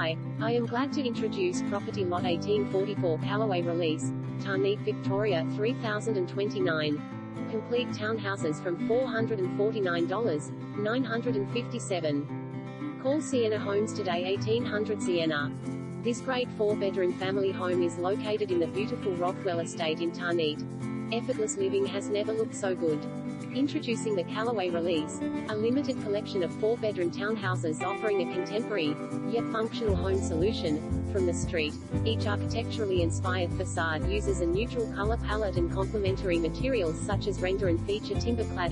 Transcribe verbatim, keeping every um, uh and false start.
Hi, I am glad to introduce property lot eighteen forty-four Calloway Release, Tarneit, Victoria three thousand twenty-nine. Complete townhouses from four hundred forty-nine thousand nine hundred fifty-seven dollars. Call Sienna Homes today, eighteen hundred Sienna. This great four-bedroom family home is located in the beautiful Rockwell Estate in Tarneit. Effortless living has never looked so good. Introducing the Calloway Release, a limited collection of four-bedroom townhouses offering a contemporary, yet functional home solution. From the street, each architecturally inspired facade uses a neutral color palette and complementary materials such as render and feature timber cladding.